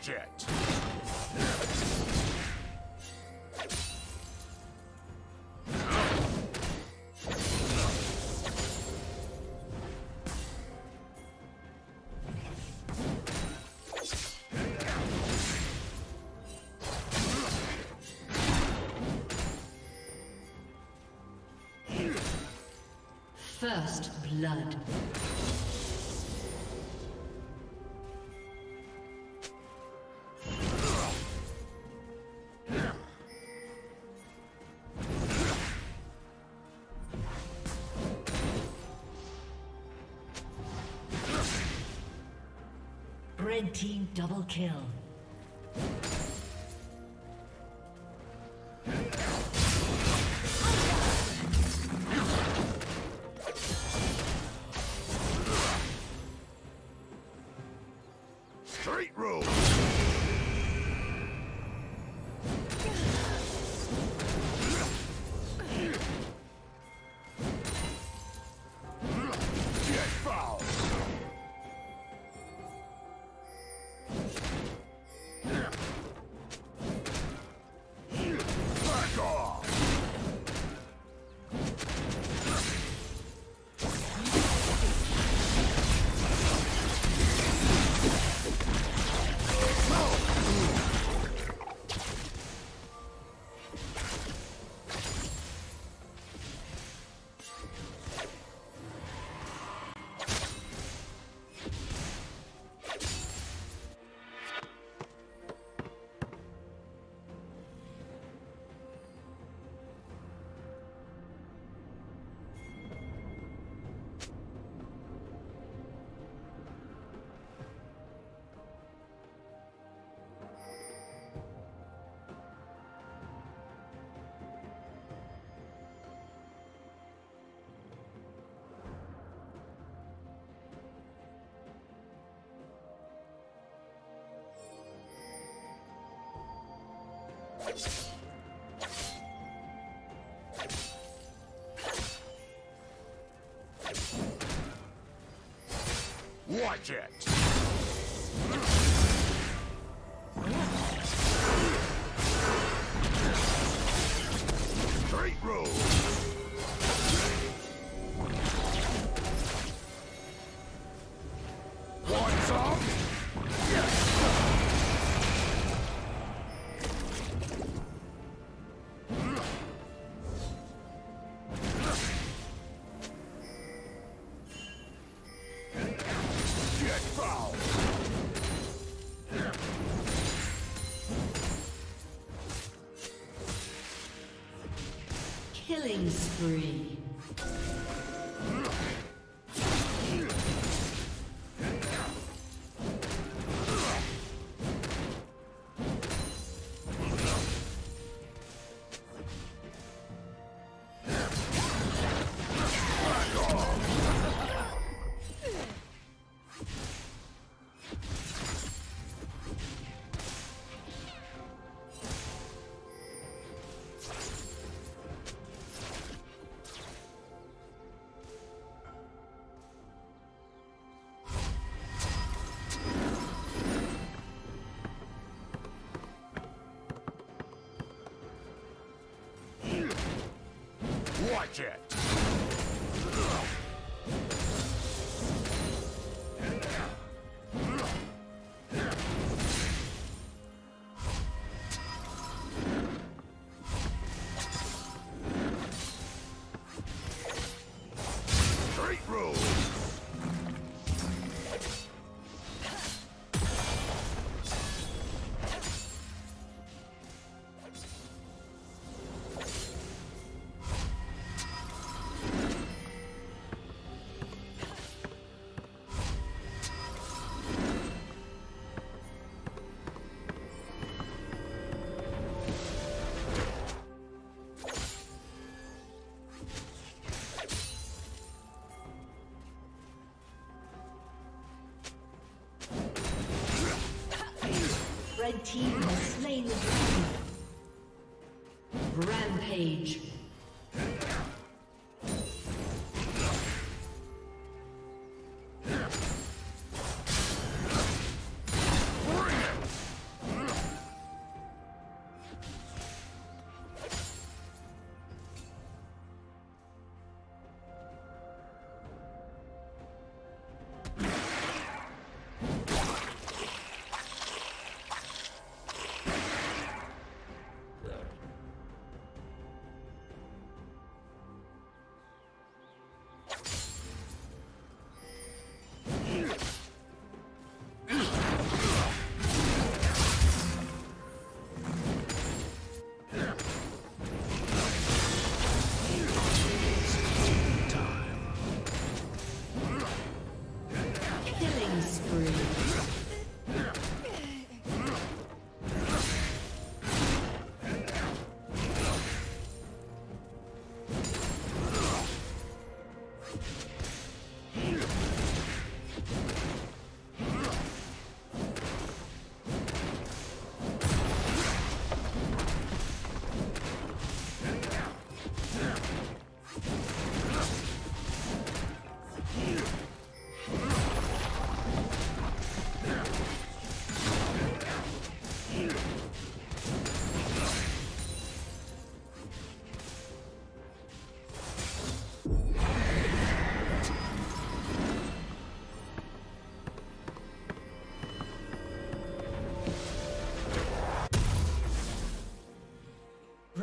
project. First blood. Red team double kill. Watch it! Straight road! Want some? Killing spree. Watch it! Straight road! Red team has slain the dragon. Rampage. Bring it!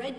Red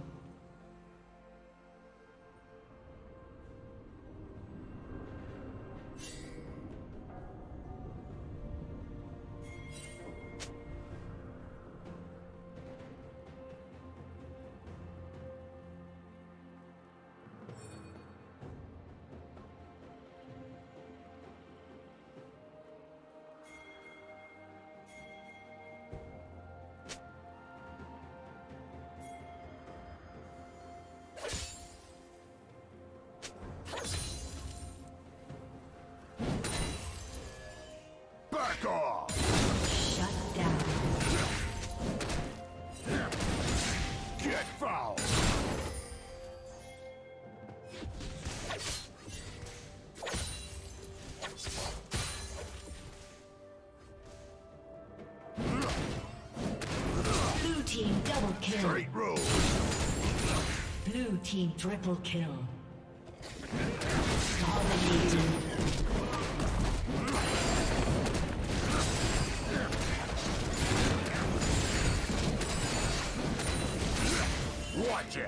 Straight roll. Blue team triple kill. Dominating. Watch it.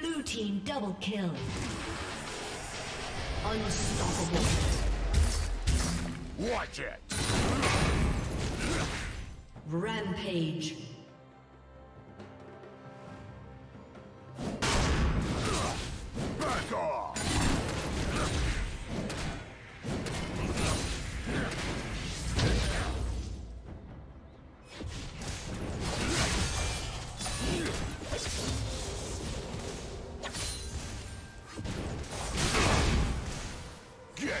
Blue team double kill. Unstoppable. Watch it. Rampage. Back off. Get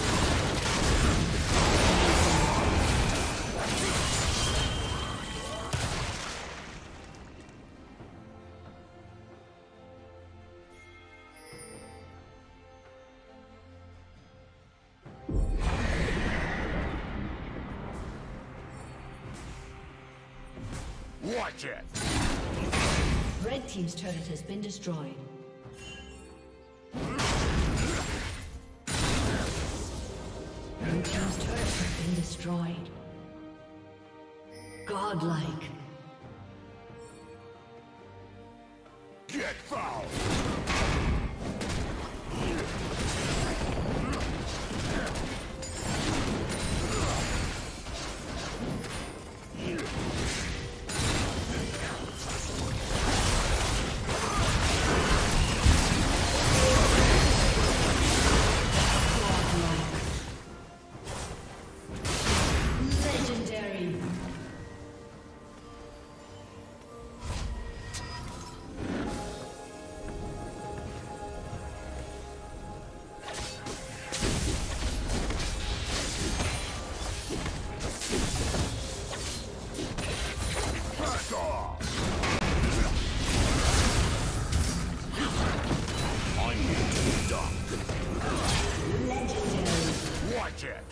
Watch it! Red team's turret has been destroyed. Blue team's turret has been destroyed. Godlike. Get fouled! Watch it!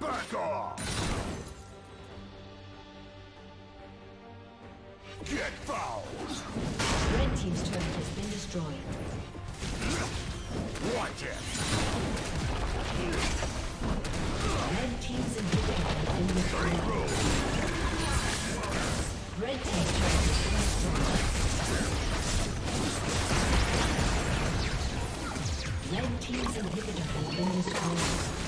Back off! Get fouled! Red team's turret has been destroyed. Watch it! Red team's inhibitor has been destroyed. Red team's turret has been destroyed. Red team's inhibitor has been destroyed.